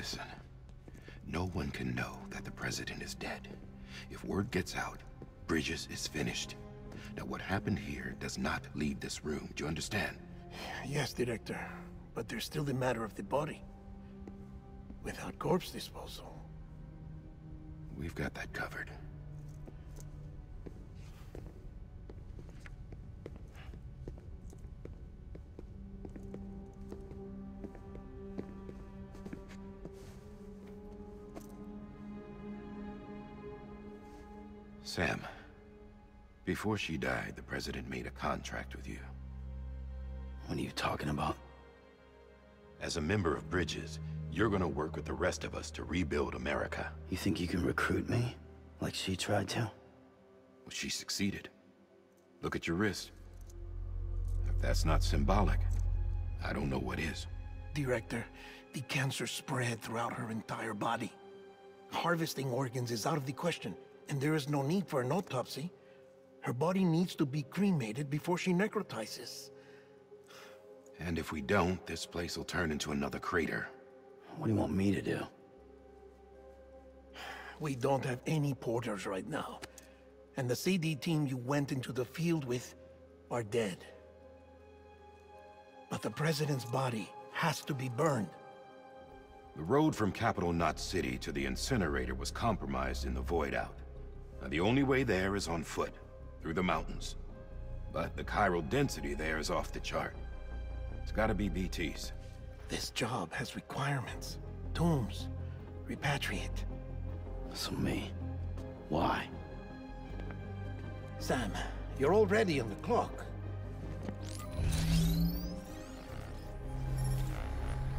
Listen, no one can know that the president is dead. If word gets out, Bridges is finished. Now what happened here does not leave this room, do you understand? Yes, Director, but there's still the matter of the body. Without corpse disposal. We've got that covered. Sam, before she died, the president made a contract with you. What are you talking about? As a member of Bridges, you're gonna work with the rest of us to rebuild America. You think you can recruit me, like she tried to? Well, she succeeded. Look at your wrist. If that's not symbolic, I don't know what is. Director, the cancer spread throughout her entire body. Harvesting organs is out of the question. And there is no need for an autopsy. Her body needs to be cremated before she necrotizes. And if we don't, this place will turn into another crater. What do you want me to do? We don't have any porters right now. And the CD team you went into the field with are dead. But the president's body has to be burned. The road from Capitol Knot City to the incinerator was compromised in the void out. Now, the only way there is on foot, through the mountains. But the chiral density there is off the chart. It's gotta be BTs. This job has requirements. Dooms. Repatriate. So me. Why? Sam, you're already on the clock.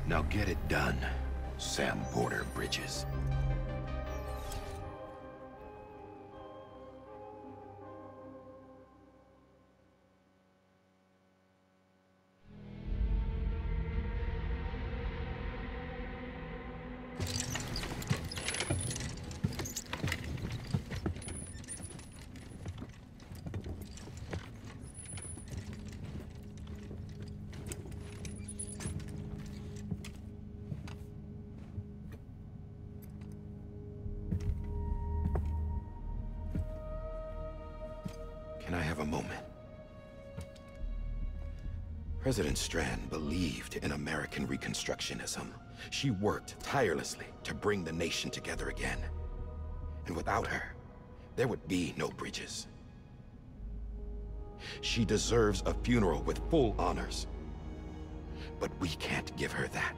Now get it done, Sam Porter Bridges. President Strand believed in American Reconstructionism. She worked tirelessly to bring the nation together again. And without her, there would be no Bridges. She deserves a funeral with full honors. But we can't give her that.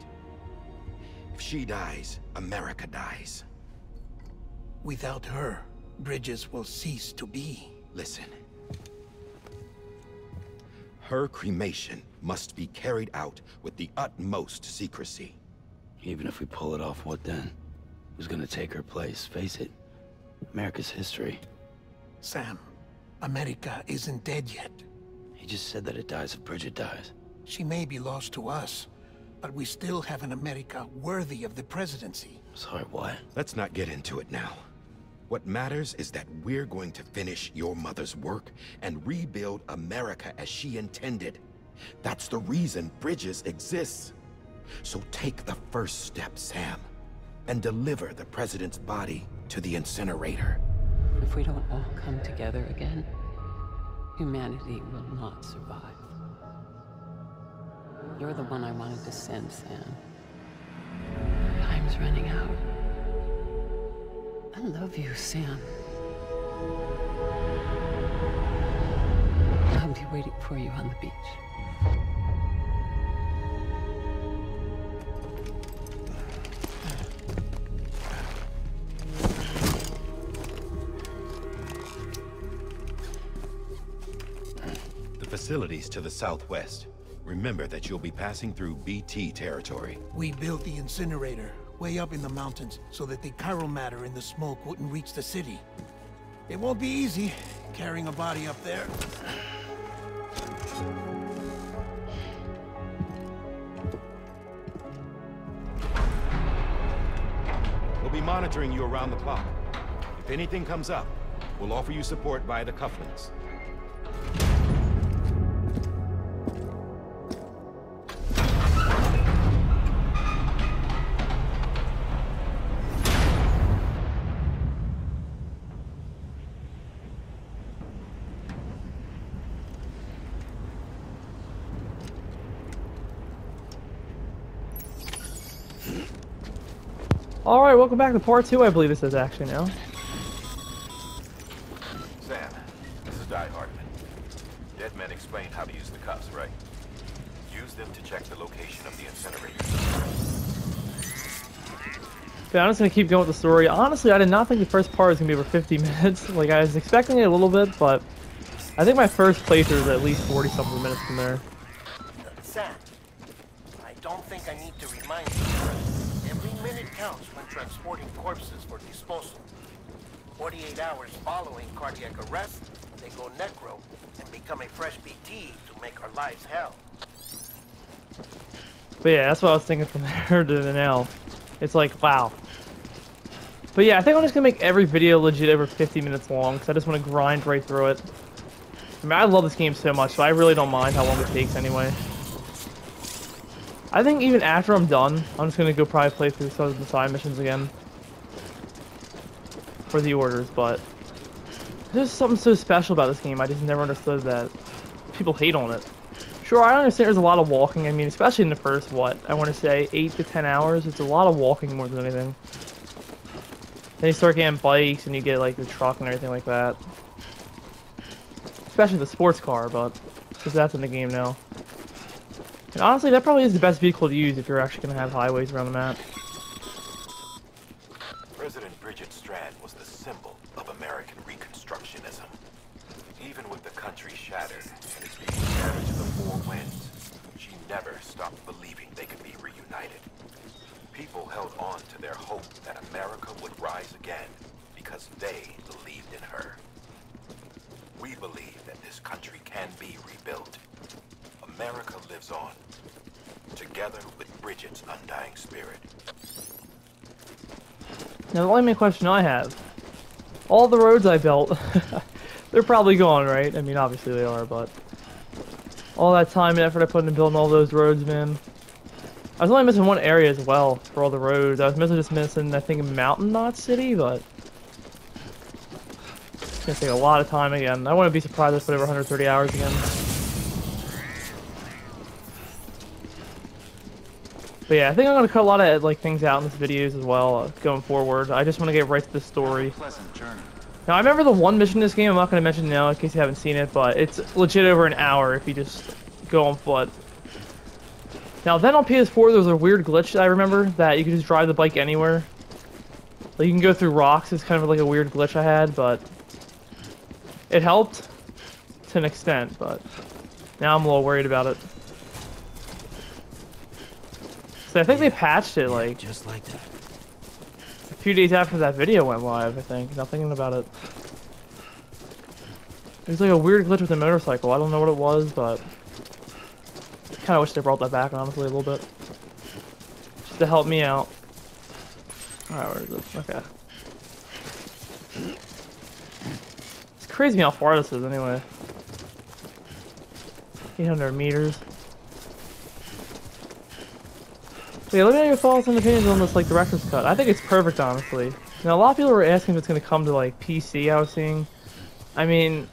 If she dies, America dies. Without her, Bridges will cease to be. Listen. Her cremation must be carried out with the utmost secrecy. Even if we pull it off, what then? Who's gonna take her place? Face it, America's history. Sam, America isn't dead yet. He just said that it dies if Bridget dies. She may be lost to us, but we still have an America worthy of the presidency. Sorry, what? Let's not get into it now. What matters is that we're going to finish your mother's work and rebuild America as she intended. That's the reason Bridges exists. So take the first step, Sam, and deliver the president's body to the incinerator. If we don't all come together again, humanity will not survive. You're the one I wanted to send, Sam. Time's running out. I love you, Sam. I'll be waiting for you on the beach. The facility's to the southwest. Remember that you'll be passing through BT territory. We built the incinerator way up in the mountains, so that the chiral matter in the smoke wouldn't reach the city. It won't be easy, carrying a body up there. We'll be monitoring you around the clock. If anything comes up, we'll offer you support via the cufflinks. Alright, welcome back to part 2, I believe this is actually now. Sam, this is Die Hardman. Dead men explained how to use the cuffs, right? Use them to check the location of the incinerator. Yeah, I'm just going to keep going with the story. Honestly, I did not think the first part was going to be over 50 minutes. Like, I was expecting it a little bit, but I think my first playthrough is at least 40-something minutes from there. Sam, I don't think I need to remind you. Every minute counts when transporting corpses for disposal. 48 hours following cardiac arrest, they go necro and become a fresh BT to make our lives hell. But yeah, that's what I was thinking from there to the now. It's like, wow. But yeah, I think I'm just going to make every video legit over 50 minutes long, because I just want to grind right through it. I mean, I love this game so much, so I really don't mind how long it takes anyway. I think even after I'm done, I'm just going to go probably play through some of the side missions again. For the orders, but... there's something so special about this game, I just never understood that. People hate on it. Sure, I understand there's a lot of walking, I mean, especially in the first, what, I want to say, 8 to 10 hours? It's a lot of walking more than anything. Then you start getting bikes, and you get, like, the truck and everything like that. Especially the sports car, but... because that's in the game now. And honestly, that probably is the best vehicle to use if you're actually going to have highways around the map. President Bridget Strand was the symbol of American Reconstructionism. Even with the country shattered and its people scattered to the four winds, she never stopped believing they could be reunited. People held on to their hope that America would rise again because they believed in her. We believe that this country can be rebuilt. America lives on, together with Bridget's undying spirit. Now the only main question I have, all the roads I built, they're probably gone, right? I mean, obviously they are, but all that time and effort I put into building all those roads, man. I was only missing one area as well for all the roads. I was missing, I think, Mountain Knot City, but it's going to take a lot of time again. I wouldn't be surprised if I put over 130 hours again. But yeah, I think I'm going to cut a lot of like things out in this videos as well, going forward. I just want to get right to the story. Now, I remember the one mission in this game, I'm not going to mention now in case you haven't seen it, but it's legit over an hour if you just go on foot. Now, then on PS4, there was a weird glitch, I remember, that you could just drive the bike anywhere. Like, you can go through rocks, it's kind of like a weird glitch I had, but... it helped to an extent, but now I'm a little worried about it. So I think they patched it like just like that. A few days after that video went live, I think. Not thinking about it. There's like a weird glitch with the motorcycle. I don't know what it was, but I kinda wish they brought that back honestly a little bit. Just to help me out. Alright, where is it? Okay. It's crazy how far this is anyway. 800 meters. Yeah, let me know your thoughts and opinions on this, like, director's cut. I think it's perfect, honestly. Now, a lot of people were asking if it's going to come to, like, PC, I was seeing. I mean,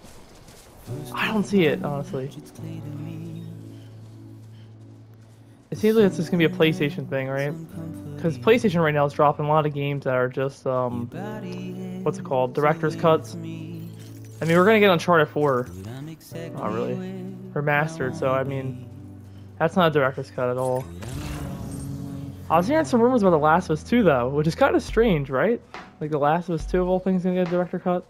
I don't see it, honestly. It seems like it's just going to be a PlayStation thing, right? Because PlayStation right now is dropping a lot of games that are just, what's it called? Director's cuts. I mean, we're going to get Uncharted 4. Not really. Remastered, so, I mean, that's not a director's cut at all. I was hearing some rumors about The Last of Us 2, though, which is kind of strange, right? Like, The Last of Us 2 of all things gonna get a director cut.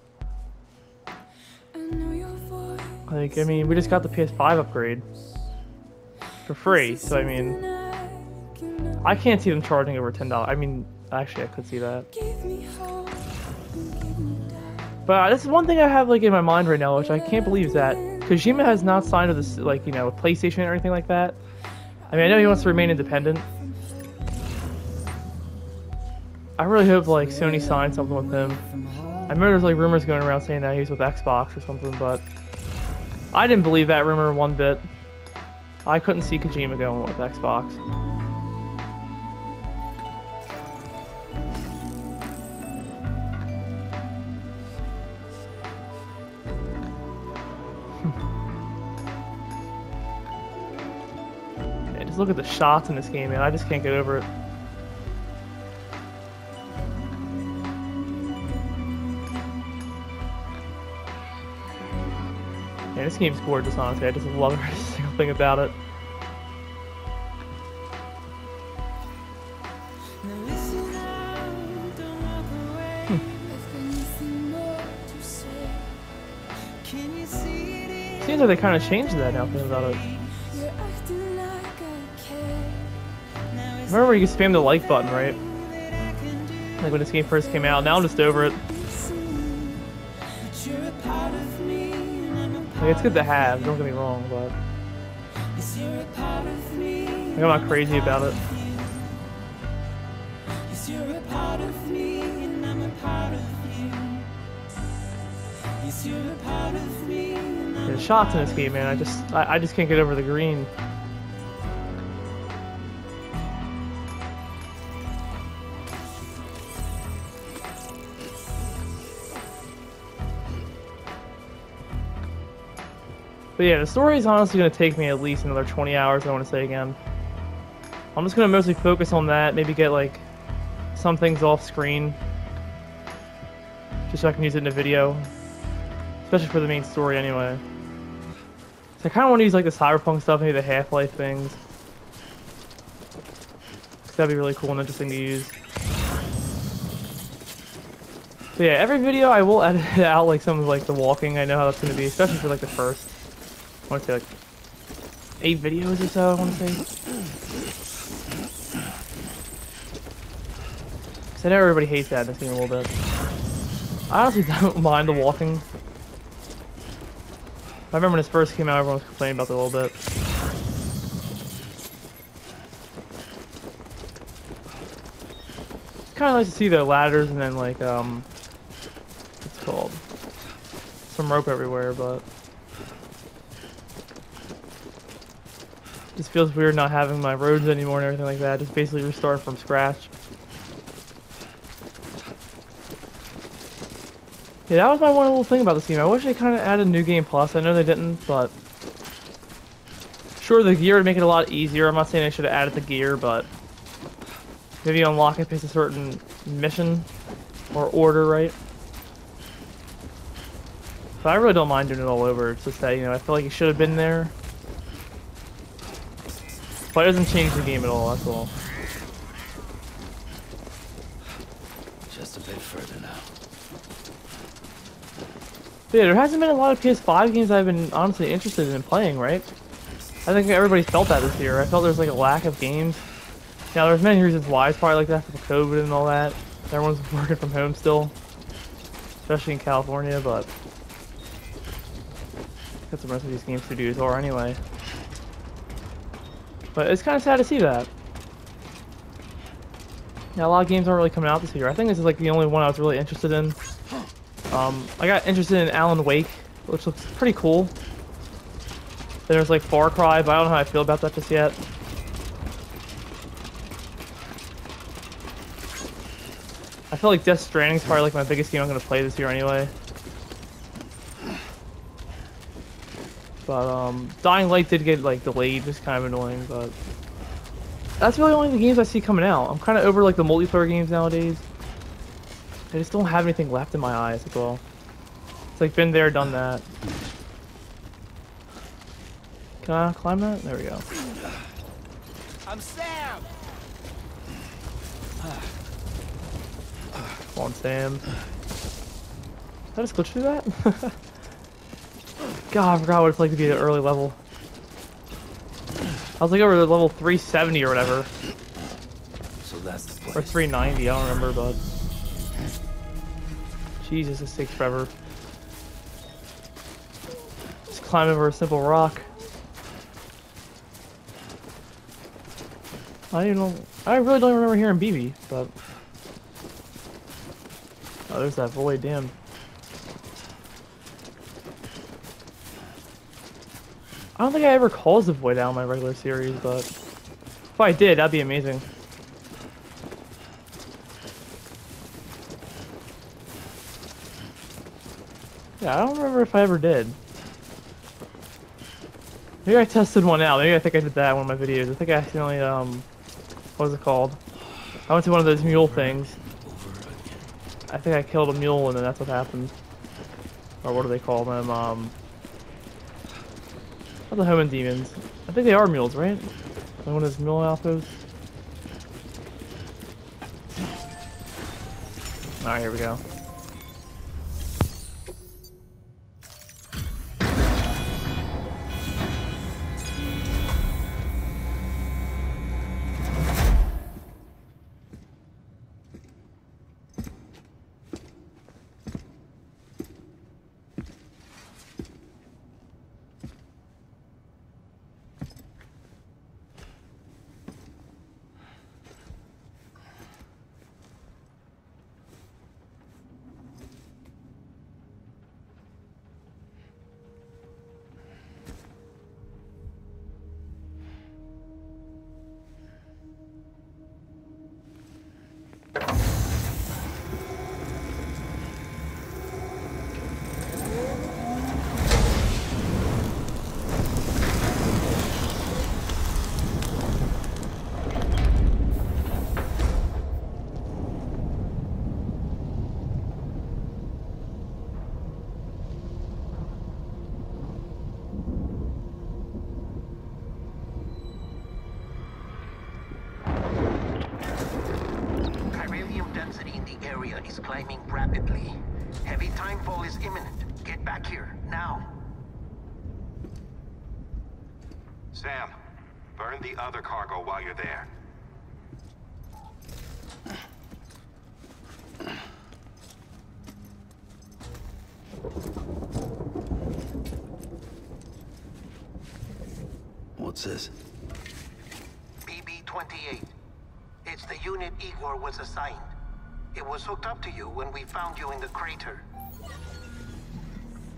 Like, I mean, we just got the PS5 upgrade for free, so I mean, I can't see them charging over $10. I mean, actually, I could see that. But this is one thing I have like in my mind right now, which I can't believe is that Kojima has not signed with this, like, you know, PlayStation or anything like that. I mean, I know he wants to remain independent. I really hope, like, Sony signed something with him. I remember there's, like, rumors going around saying that he was with Xbox or something, but I didn't believe that rumor one bit. I couldn't see Kojima going with Xbox. Yeah, just look at the shots in this game, man. I just can't get over it. Man, this game's gorgeous, honestly. I just love every single thing about it. Seems like they kind of changed that now, thinking about it. Remember you could spam the like button, right? Like when this game first came out. Now I'm just over it. Like, it's good to have, don't get me wrong, but... like, I'm not crazy about it. There's shots in this game, man. I just can't get over the green. But yeah, the story is honestly going to take me at least another 20 hours, I want to say again. I'm just going to mostly focus on that, maybe get like some things off screen. Just so I can use it in a video. Especially for the main story anyway. So I kind of want to use like the Cyberpunk stuff, maybe the Half Life things. That'd be really cool and interesting to use. So yeah, every video I will edit out like some of like the walking, I know how that's going to be, especially for like the first. I want to say like 8 videos or so, I want to say. Because I know everybody hates that in this game a little bit. I honestly don't mind the walking. I remember when this first came out, everyone was complaining about it a little bit. It's kind of nice to see the ladders and then like, what's it called? Some rope everywhere, but... just feels weird not having my roads anymore and everything like that. Just basically restart from scratch. Yeah, that was my one little thing about this game. I wish they kind of added New Game Plus. I know they didn't, but... sure, the gear would make it a lot easier. I'm not saying they should have added the gear, but... maybe unlock it based on a certain mission or order, right? But I really don't mind doing it all over. It's just that, you know, I feel like it should have been there. But it doesn't change the game at all, that's all. Just a bit further now. But yeah, there hasn't been a lot of PS5 games I've been honestly interested in playing, right? I think everybody felt that this year. I felt there's like a lack of games. Now there's many reasons why it's probably like that, for COVID and all that. Everyone's working from home still. Especially in California, but... that's what most of these game studios are anyway. But it's kind of sad to see that. Yeah, a lot of games aren't really coming out this year. I think this is like the only one I was really interested in. I got interested in Alan Wake, which looks pretty cool. Then there's like Far Cry, but I don't know how I feel about that just yet. I feel like Death Stranding is probably like my biggest game I'm going to play this year anyway. But, Dying Light did get, like, delayed, which is kind of annoying, but... that's really only the games I see coming out. I'm kind of over, like, the multiplayer games nowadays. I just don't have anything left in my eyes as well. It's like, been there, done that. Can I climb that? There we go. I'm Sam! Come on, Sam. Did I just glitch through that? God, I forgot what it's like to be at an early level. I was like over to level 370 or whatever. So that's the place. Or 390, I don't remember, but... Jesus, this takes forever. Just climb over a simple rock. I don't even know... I really don't remember hearing BB, but... oh, there's that void, damn. I don't think I ever calls the void out in my regular series, but if I did, that'd be amazing. Yeah, I don't remember if I ever did. Maybe I tested one out. Maybe I think I did that in one of my videos. I think I accidentally, what was it called? I went to one of those mule things. I think I killed a mule and then that's what happened. Or what do they call them? Not the Homo Demens. I think they are mules, right? That one is mule alphas. Alright, here we go. What's this? BB-28. It's the unit Igor was assigned. It was hooked up to you when we found you in the crater.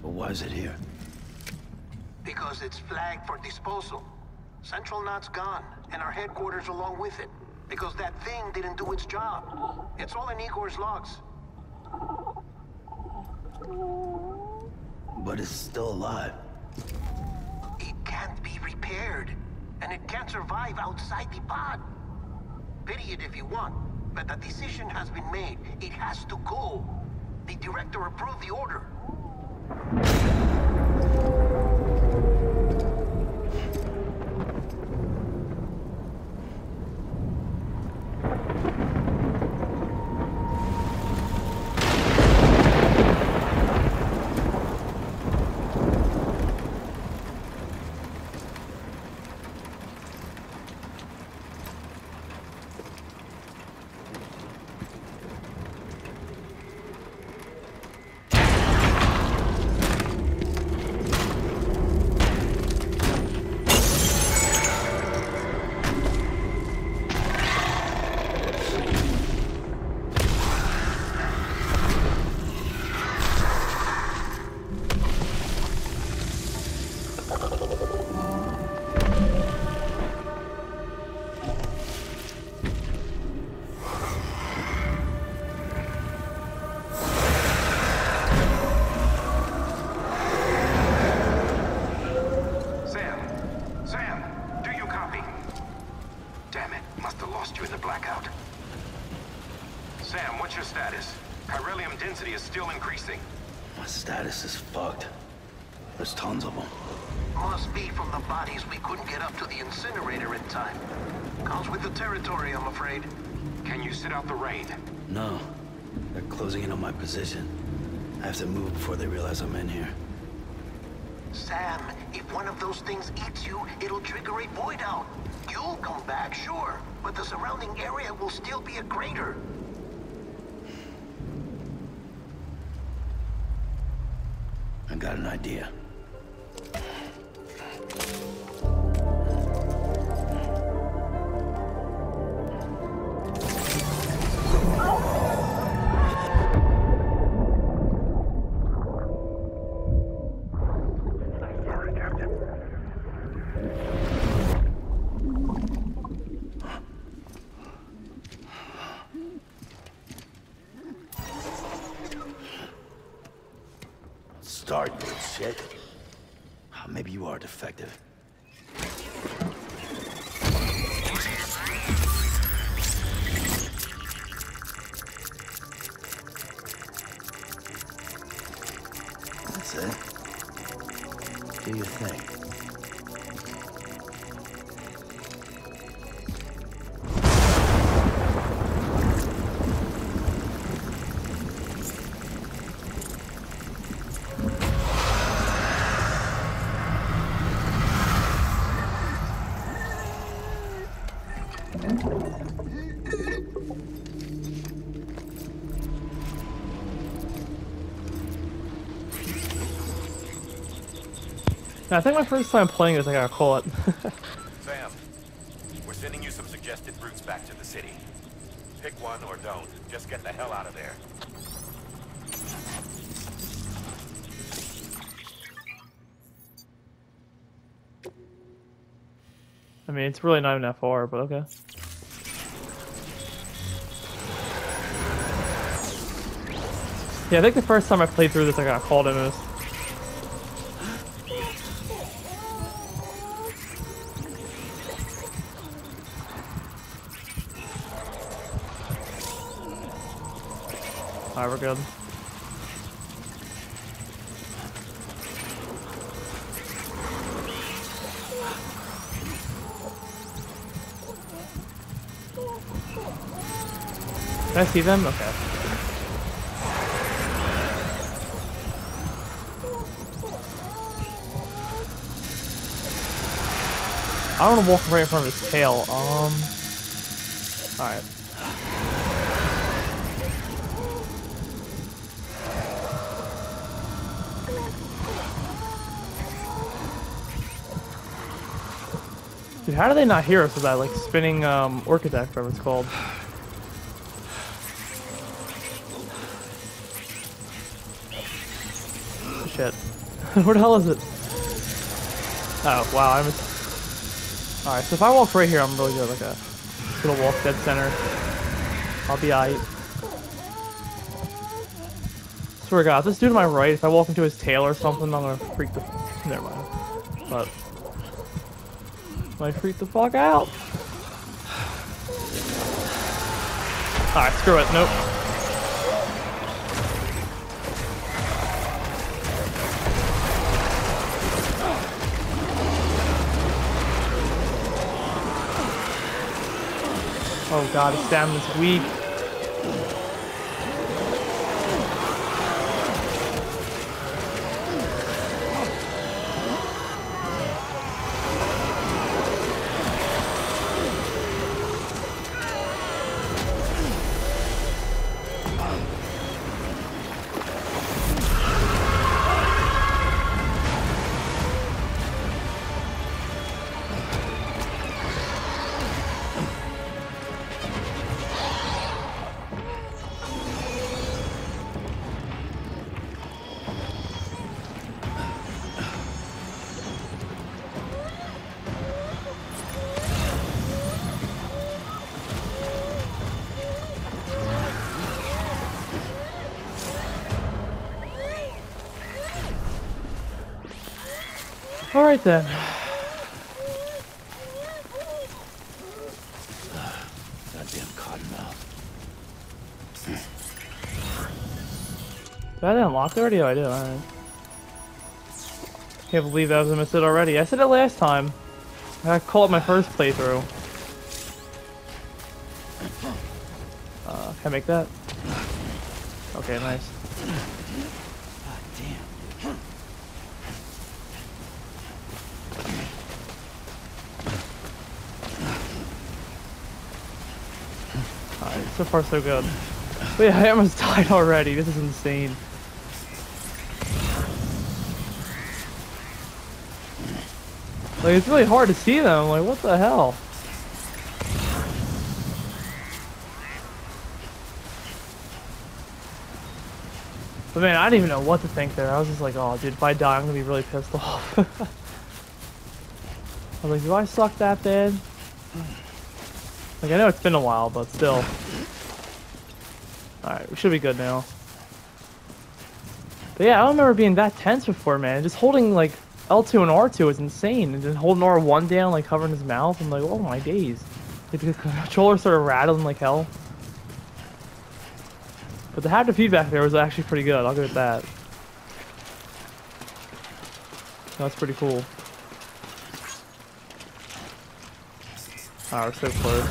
But why is it here? Because it's flagged for disposal. Central Knot's gone, and our headquarters along with it. Because that thing didn't do its job. It's all in Igor's logs. But it's still alive. It can't be repaired, and it can't survive outside the pod. Pity it if you want, but the decision has been made. It has to go. The director approved the order. Position. I have to move before they realize I'm in here. Sam, if one of those things eats you, it'll trigger a void out. You'll come back, sure, but the surrounding area will still be a crater. I got an idea. That's it. Do you think? I think my first time playing is I gotta call it. Sam, we're sending you some suggested routes back to the city. Pick one or don't. Just get the hell out of there. I mean, it's really not even that far, but okay. Yeah, I think the first time I played through this, I got called in this. Alright, we're good. Can I see them? Okay. I don't want to walk right in front of his tail. Alright. Dude, how do they not hear us with that, like, spinning, orc attack, whatever it's called? Shit. Where the hell is it? Oh, wow, I'm... Alright, so if I walk right here, I'm really good, like, I'm gonna walk dead center. I'll be aight. Swear to God, this dude to my right, if I walk into his tail or something, I'm gonna freak the... Never mind. But... I freak the fuck out. Alright, screw it. Nope. Oh god, his stamina's weak. Alright then. Goddamn cottonmouth. Did I unlock already? Oh, I did. Alright. Can't believe that was a miss it already. I said it last time. I called it my first playthrough. Can I make that? Okay, nice. So far, so good. But yeah, I almost died already. This is insane. Like, it's really hard to see them. Like, what the hell? But man, I didn't even know what to think there. I was just like, oh, dude, if I die, I'm gonna be really pissed off. I was like, do I suck that bad? Like, I know it's been a while, but still. Alright, we should be good now. But yeah, I don't remember being that tense before, man. Just holding, like, L2 and R2 is insane. And then holding R1 down, like, covering his mouth. I'm like, oh my days. Like, the controller started rattling like hell. But the haptic feedback there was actually pretty good. I'll give it that. That's pretty cool. Alright, we're so close.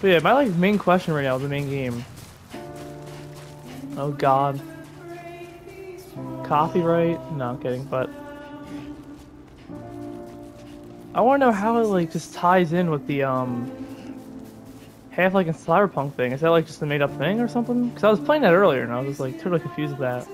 But yeah, my like main question right now is the main game. Oh god. Copyright? No, I'm kidding, but I want to know how it like just ties in with the Half-Life and Cyberpunk thing. Is that like just a made-up thing or something? Because I was playing that earlier and I was just like totally confused with that.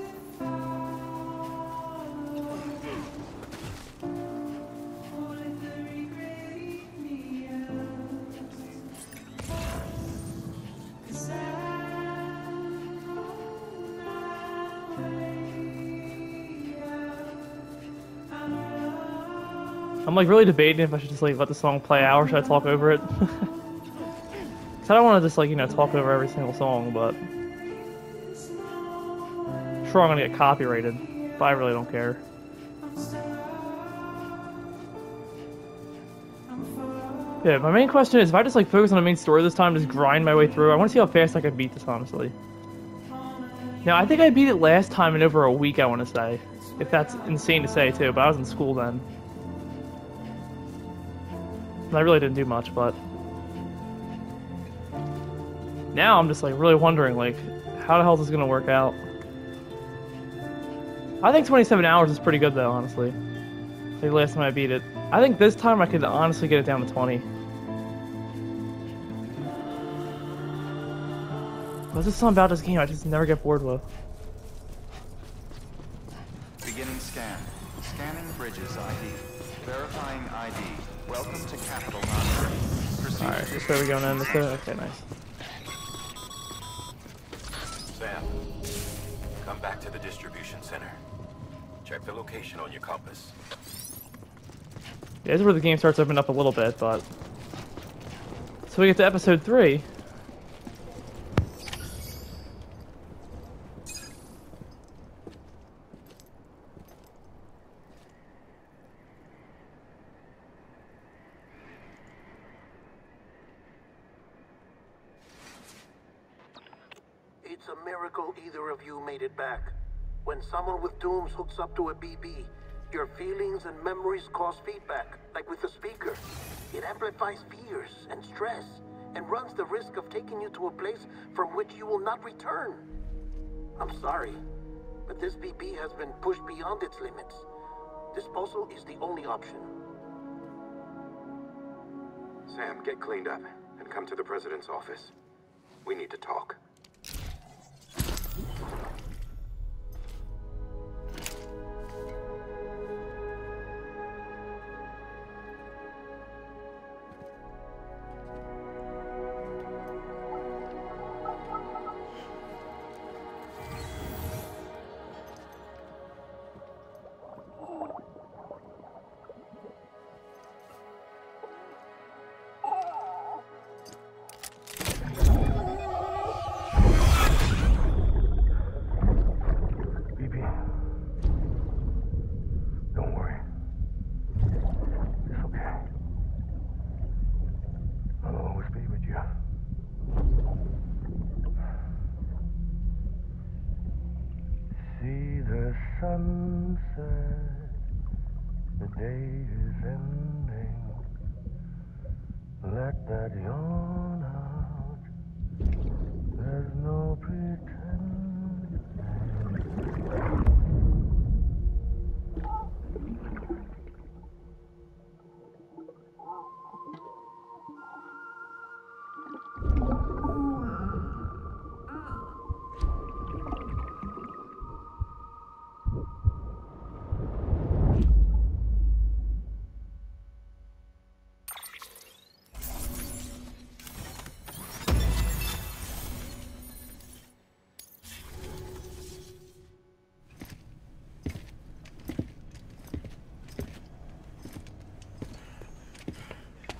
I'm like really debating if I should just like let the song play out or should I talk over it? Cause I don't want to just like, you know, talk over every single song, but I'm sure I'm gonna get copyrighted, but I really don't care. Yeah, my main question is if I just like focus on the main story this time, just grind my way through, I want to see how fast I can beat this honestly. Now I think I beat it last time in over a week, I want to say, if that's insane to say too, but I was in school then. I really didn't do much, but now I'm just like really wondering like how the hell is this gonna work out. I think 27 hours is pretty good though, honestly. I think last time I beat it, I think this time I could honestly get it down to 20. There's just something about this game I just never get bored with. Beginning scan. Scanning Bridges ID. Verifying ID. Welcome to Capitol Knot City. Proceed. Alright, just where we going to end this? Okay, nice. Sam, come back to the distribution center. Check the location on your compass. Yeah, this is where the game starts opening up a little bit, but... So we get to episode 3. Back. When someone with dooms hooks up to a BB, your feelings and memories cause feedback, like with the speaker. It amplifies fears and stress, and runs the risk of taking you to a place from which you will not return. I'm sorry, but this BB has been pushed beyond its limits. Disposal is the only option. Sam, get cleaned up and come to the president's office. We need to talk.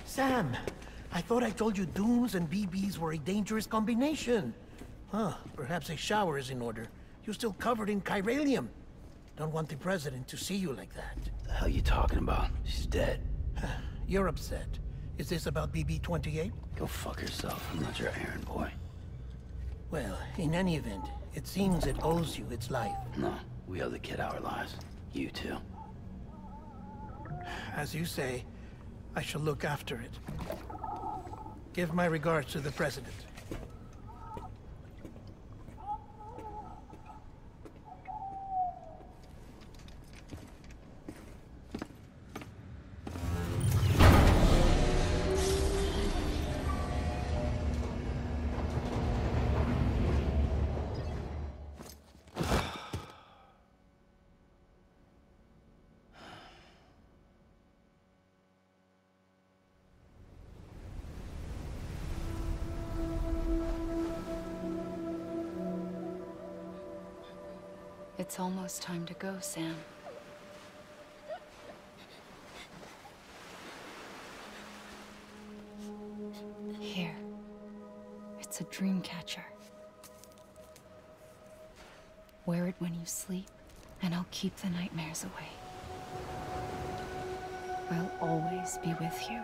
Sam, I thought I told you dooms and BBs were a dangerous combination. Huh, perhaps a shower is in order. You're still covered in chiralium. Don't want the president to see you like that. The hell are you talking about? She's dead. You're upset. Is this about BB-28? Go fuck yourself. I'm not your errand boy. Well, in any event, it seems it owes you its life. No, we owe the kid our lives. You too. As you say, I shall look after it. Give my regards to the president. It's almost time to go, Sam. Here. It's a dream catcher. Wear it when you sleep, and I'll keep the nightmares away. I'll always be with you.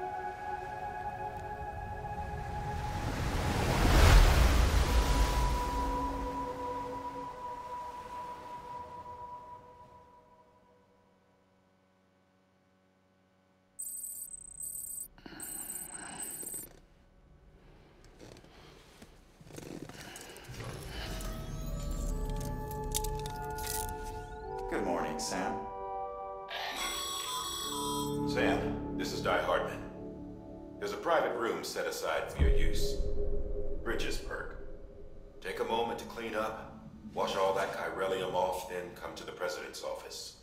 Sam? Sam, this is Die Hardman. There's a private room set aside for your use. Bridges perk. Take a moment to clean up, wash all that chiralium off, then come to the president's office.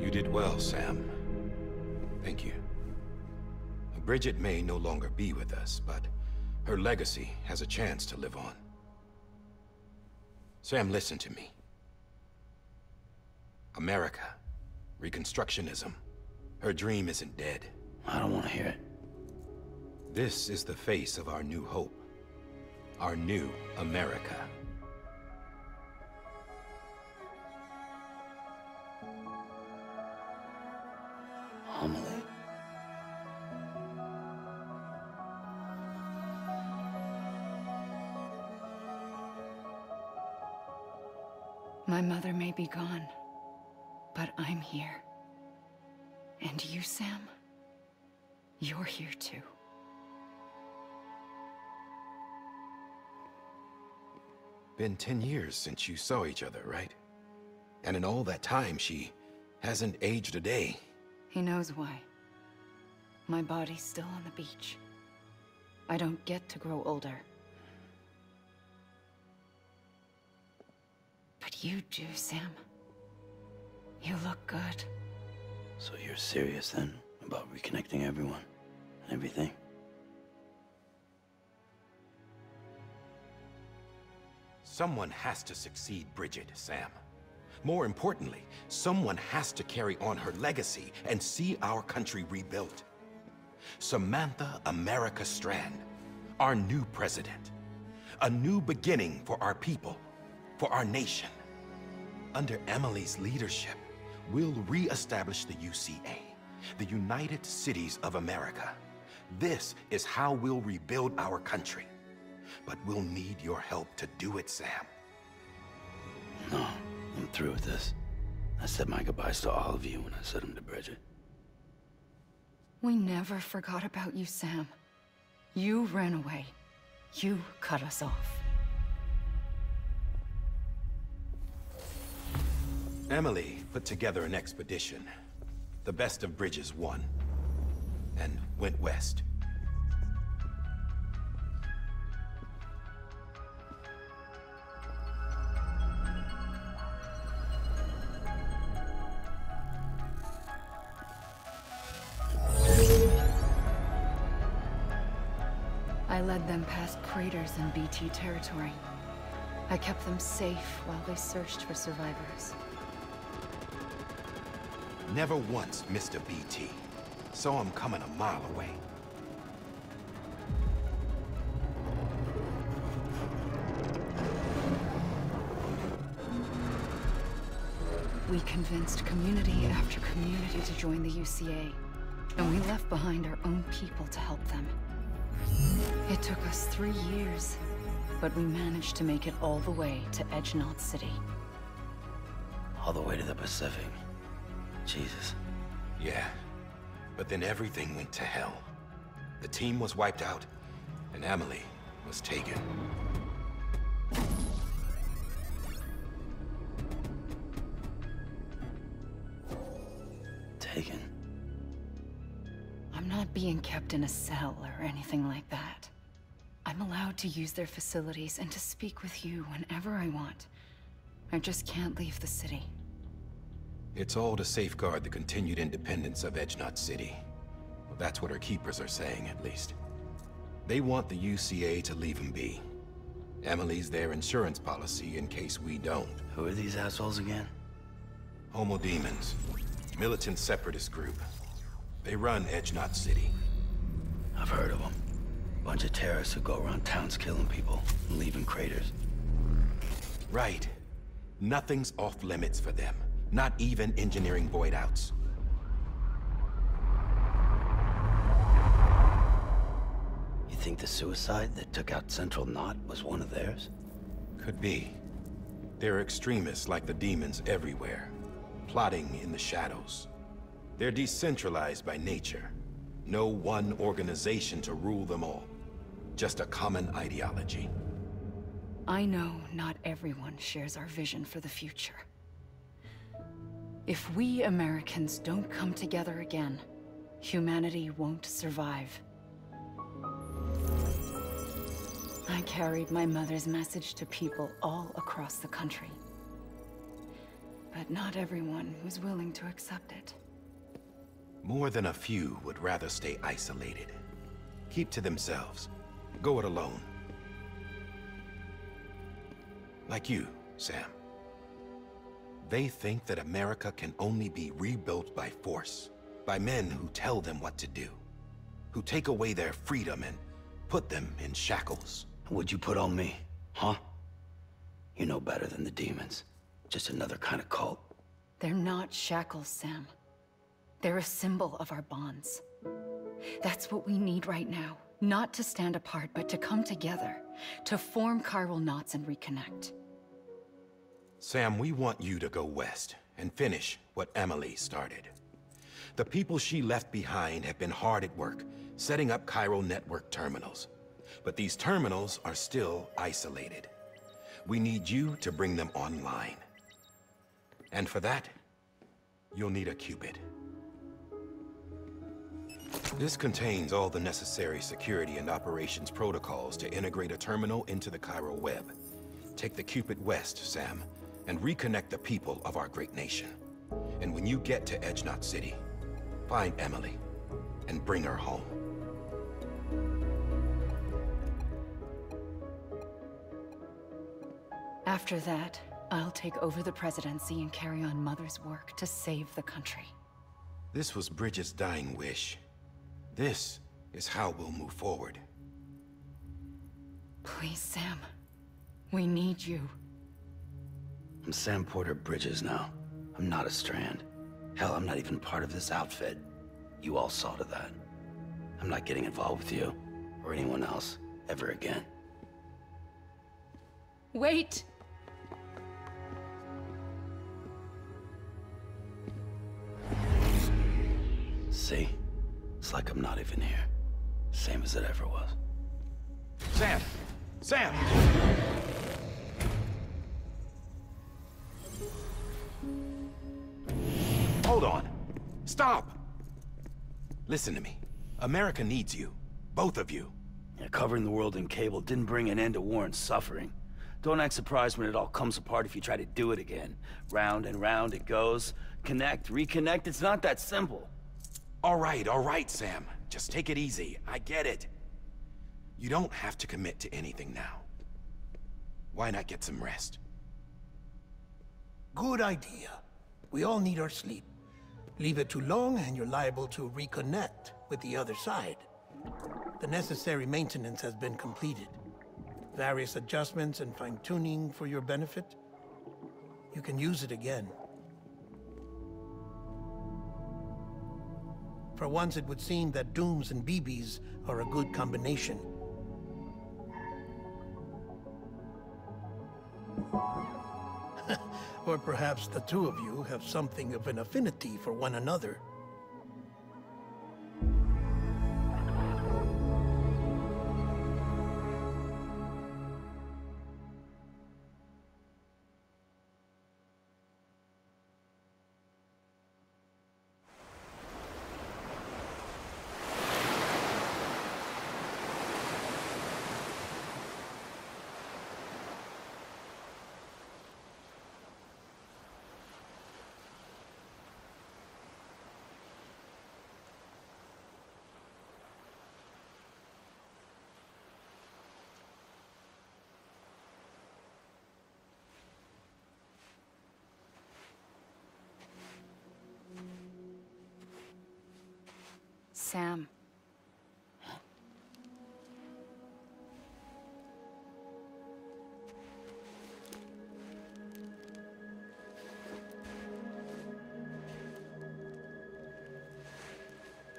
You did well, Sam. Thank you. Bridget may no longer be with us, but her legacy has a chance to live on. Sam, listen to me. America, Reconstructionism, her dream isn't dead. I don't want to hear it. This is the face of our new hope, our new America. Emily. My mother may be gone, but I'm here. And you, Sam, you're here too. Been 10 years since you saw each other, right? And in all that time, she hasn't aged a day. He knows why. My body's still on the beach. I don't get to grow older. But you do, Sam. You look good. So you're serious then, about reconnecting everyone and everything? Someone has to succeed Bridget, Sam. More importantly, someone has to carry on her legacy and see our country rebuilt. Samantha America Strand, our new president. A new beginning for our people, for our nation. Under Emily's leadership, we'll re-establish the UCA, the United Cities of America. This is how we'll rebuild our country. But we'll need your help to do it, Sam. No. I'm through with this. I said my goodbyes to all of you when I said them to Bridget. We never forgot about you, Sam. You ran away. You cut us off. Emily put together an expedition. The best of Bridges won. And went west. I led them past craters in BT territory. I kept them safe while they searched for survivors. Never once missed a BT. Saw him coming a mile away. We convinced community after community to join the UCA, and we left behind our own people to help them. It took us 3 years, but we managed to make it all the way to Edgenot City. All the way to the Pacific. Jesus. Yeah, but then everything went to hell. The team was wiped out, and Emily was taken. Taken? I'm not being kept in a cell or anything like that. I'm allowed to use their facilities and to speak with you whenever I want. I just can't leave the city. It's all to safeguard the continued independence of Edgenot City. Well, that's what her keepers are saying, at least. They want the UCA to leave them be. Emily's their insurance policy in case we don't. Who are these assholes again? Homo Demens. Militant separatist group. They run Edgenot City. I've heard of them. Bunch of terrorists who go around towns killing people and leaving craters. Right. Nothing's off limits for them. Not even engineering void outs. You think the suicide that took out Central Knot was one of theirs? Could be. There are extremists like the demons everywhere, plotting in the shadows. They're decentralized by nature. No one organization to rule them all. Just a common ideology. I know not everyone shares our vision for the future. If we Americans don't come together again, humanity won't survive. I carried my mother's message to people all across the country. But not everyone was willing to accept it. More than a few would rather stay isolated. Keep to themselves. Go it alone. Like you, Sam. They think that America can only be rebuilt by force. By men who tell them what to do. Who take away their freedom and put them in shackles. What'd you put on me, huh? You know better than the demons. Just another kind of cult. They're not shackles, Sam. They're a symbol of our bonds. That's what we need right now. Not to stand apart, but to come together. To form chiral knots and reconnect. Sam, we want you to go west and finish what Emily started. The people she left behind have been hard at work, setting up chiral network terminals. But these terminals are still isolated. We need you to bring them online. And for that, you'll need a Cupid. This contains all the necessary security and operations protocols to integrate a terminal into the chiral web. Take the Cupid west, Sam, and reconnect the people of our great nation. And when you get to Edgenot City, find Emily and bring her home. After that, I'll take over the presidency and carry on Mother's work to save the country. This was Bridget's dying wish. This is how we'll move forward. Please, Sam. We need you. I'm Sam Porter Bridges now. I'm not a Strand. Hell, I'm not even part of this outfit. You all saw to that. I'm not getting involved with you, or anyone else, ever again. Wait! See? It's like I'm not even here. Same as it ever was. Sam! Sam! Hold on! Stop! Listen to me. America needs you. Both of you. Yeah, covering the world in cable didn't bring an end to war and suffering. Don't act surprised when it all comes apart if you try to do it again. Round and round it goes. Connect, reconnect, it's not that simple. All right, Sam. Just take it easy. I get it. You don't have to commit to anything now. Why not get some rest? Good idea. We all need our sleep. Leave it too long and you're liable to reconnect with the other side. The necessary maintenance has been completed. Various adjustments and fine-tuning for your benefit. You can use it again. For once, it would seem that dooms and BBs are a good combination. Or perhaps the two of you have something of an affinity for one another. Sam.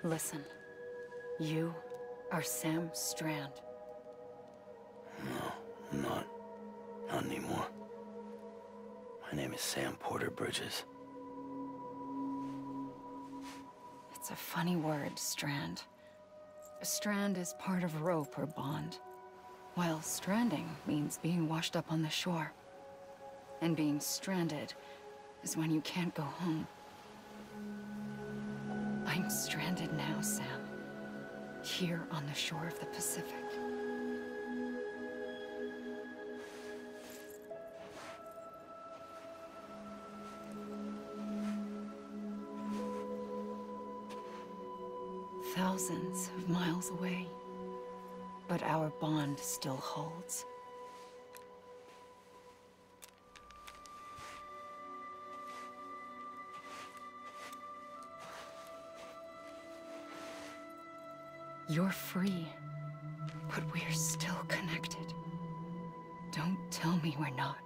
Listen, you are Sam Strand. No, not anymore. My name is Sam Porter Bridges. It's a funny word, strand. A strand is part of rope or bond, while stranding means being washed up on the shore. And being stranded is when you can't go home. I'm stranded now, Sam. Here on the shore of the Pacific. Thousands of miles away, but our bond still holds. You're free, but we're still connected. Don't tell me we're not.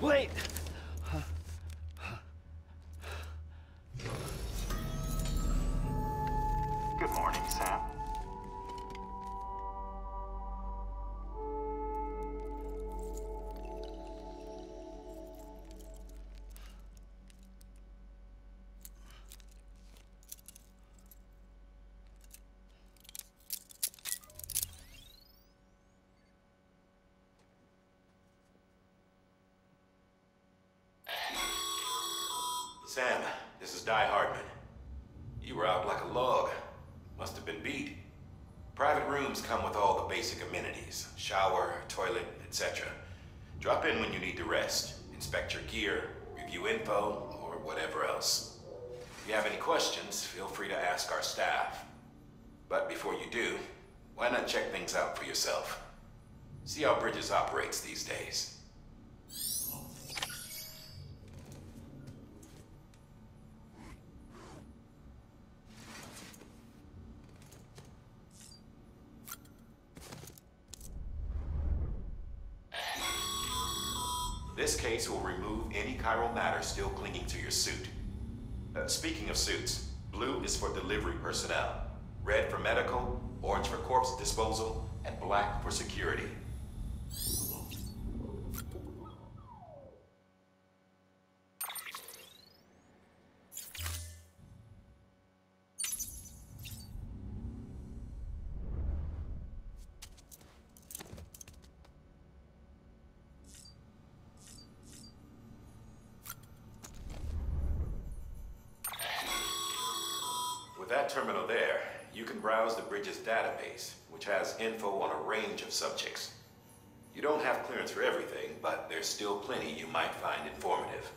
Wait! Good morning, Sam. Sam, this is Die Hardman. You were out like a log. Must have been beat. Private rooms come with all the basic amenities. Shower, toilet, etc. Drop in when you need to rest. Inspect your gear, review info, or whatever else. If you have any questions, feel free to ask our staff. But before you do, why not check things out for yourself? See how Bridges operates these days. This case will remove any chiral matter still clinging to your suit. Speaking of suits, blue is for delivery personnel, red for medical, orange for corpse disposal, and black for security. that terminal there, you can browse the Bridges database, which has info on a range of subjects. You don't have clearance for everything, but there's still plenty you might find informative.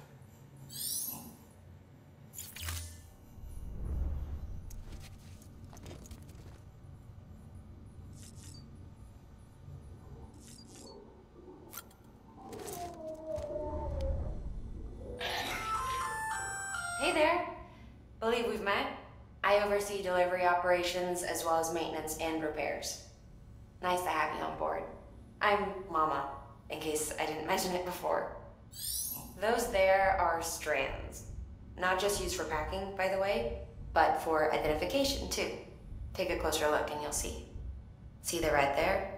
Delivery operations as well as maintenance and repairs. Nice to have you on board. I'm Mama, in case I didn't mention it before. Those there are strands. Not just used for packing, by the way, but for identification too. Take a closer look and you'll see. See the red there?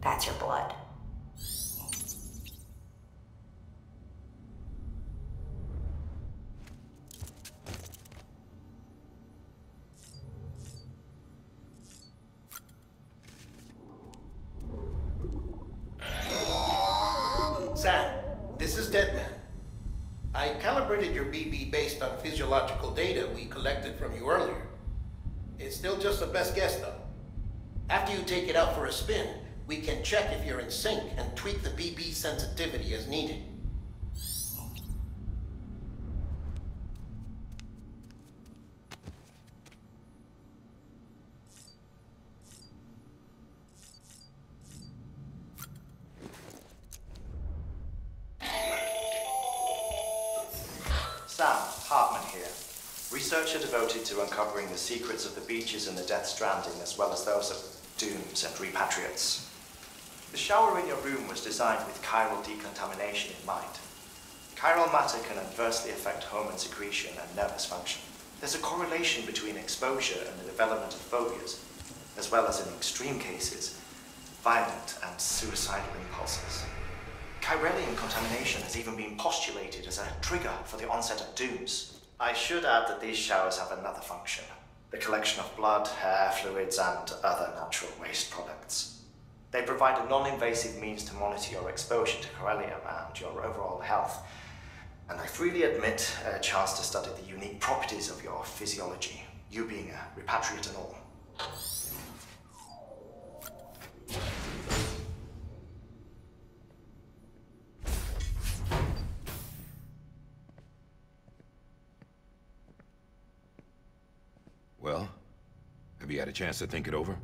That's your blood. Based on physiological data we collected from you earlier. It's still just the best guess though. After you take it out for a spin, we can check if you're in sync and tweak the BB sensitivity as needed. To uncovering the secrets of the beaches in the Death Stranding, as well as those of dooms and repatriates. The shower in your room was designed with chiral decontamination in mind. Chiral matter can adversely affect hormone secretion and nervous function. There's a correlation between exposure and the development of phobias, as well as, in extreme cases, violent and suicidal impulses. Chiralium contamination has even been postulated as a trigger for the onset of dooms. I should add that these showers have another function, the collection of blood, hair, fluids, and other natural waste products. They provide a non-invasive means to monitor your exposure to Chiralium and your overall health, and I freely admit a chance to study the unique properties of your physiology, you being a repatriate and all. Well, have you had a chance to think it over?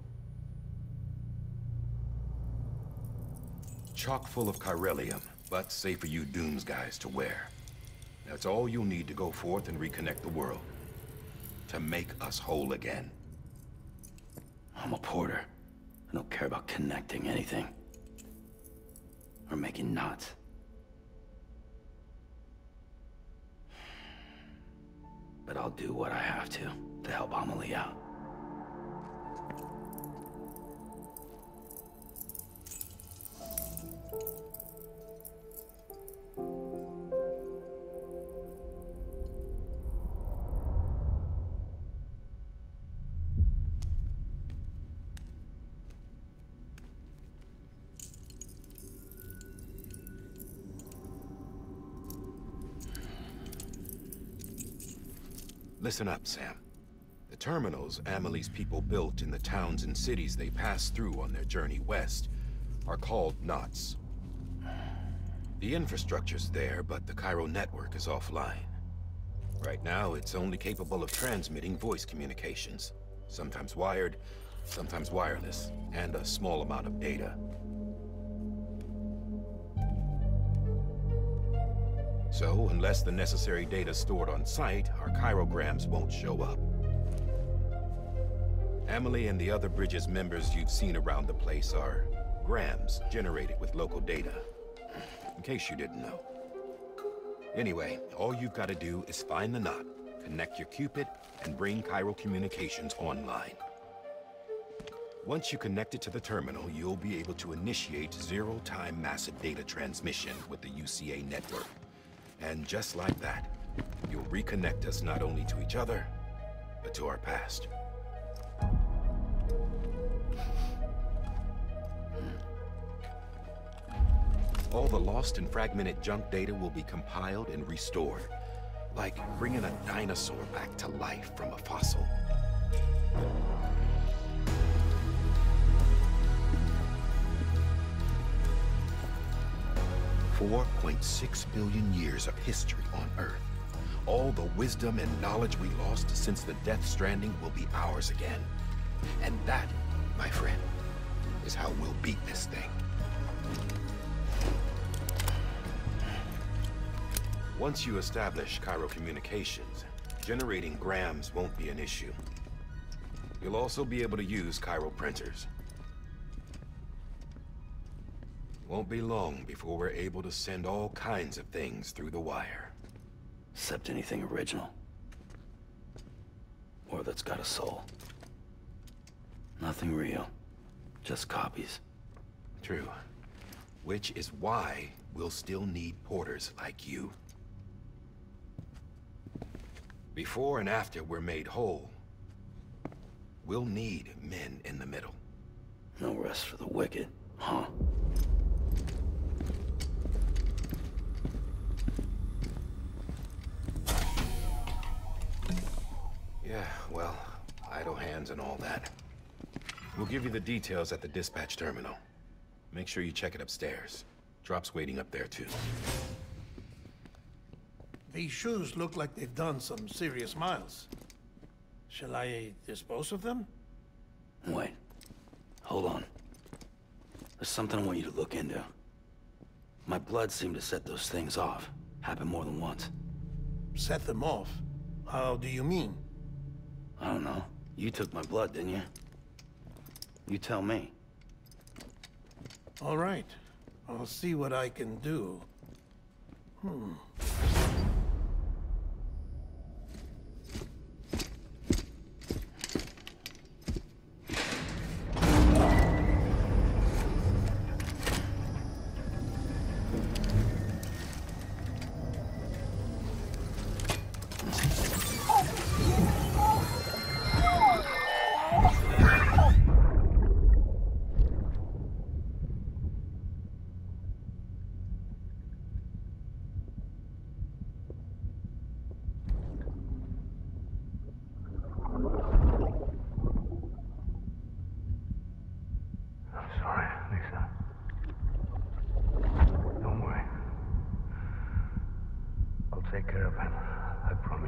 Chock full of Chiralium, but safe for you dooms guys to wear. That's all you'll need to go forth and reconnect the world. To make us whole again. I'm a porter. I don't care about connecting anything. Or making knots. But I'll do what I have to help Emily out. Listen up, Sam. The terminals Emily's people built in the towns and cities they passed through on their journey west are called knots. The infrastructure's there, but the chiral network is offline. Right now, it's only capable of transmitting voice communications, sometimes wired, sometimes wireless, and a small amount of data. So, unless the necessary data stored on site, our chiral grams won't show up. Emily and the other Bridges members you've seen around the place are grams generated with local data, in case you didn't know. Anyway, all you've got to do is find the knot, connect your Cupid, and bring chiral communications online. Once you connect it to the terminal, you'll be able to initiate zero-time massive data transmission with the UCA network. And just like that, you'll reconnect us not only to each other, but to our past. All the lost and fragmented junk data will be compiled and restored, like bringing a dinosaur back to life from a fossil. 4.6 billion years of history on Earth. All the wisdom and knowledge we lost since the Death Stranding will be ours again. And that, my friend, is how we'll beat this thing. Once you establish chiral communications, generating grams won't be an issue. You'll also be able to use chiral printers. Won't be long before we're able to send all kinds of things through the wire. Except anything original. Or that's got a soul. Nothing real. Just copies. True. Which is why we'll still need porters like you. Before and after we're made whole, we'll need men in the middle. No rest for the wicked, huh? Yeah, well, idle hands and all that. We'll give you the details at the dispatch terminal. Make sure you check it upstairs. Drop's waiting up there, too. These shoes look like they've done some serious miles. Shall I dispose of them? Wait. Hold on. There's something I want you to look into. My blood seemed to set those things off. Happened more than once. Set them off? How do you mean? I don't know. You took my blood, didn't you? You tell me. All right. I'll see what I can do. Alright, that's going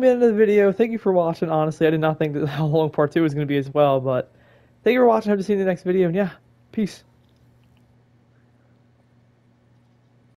to be the end of the video. Thank you for watching. Honestly, I did not think that how long part 2 was going to be as well, but thank you for watching. I hope to see you in the next video, and yeah, peace.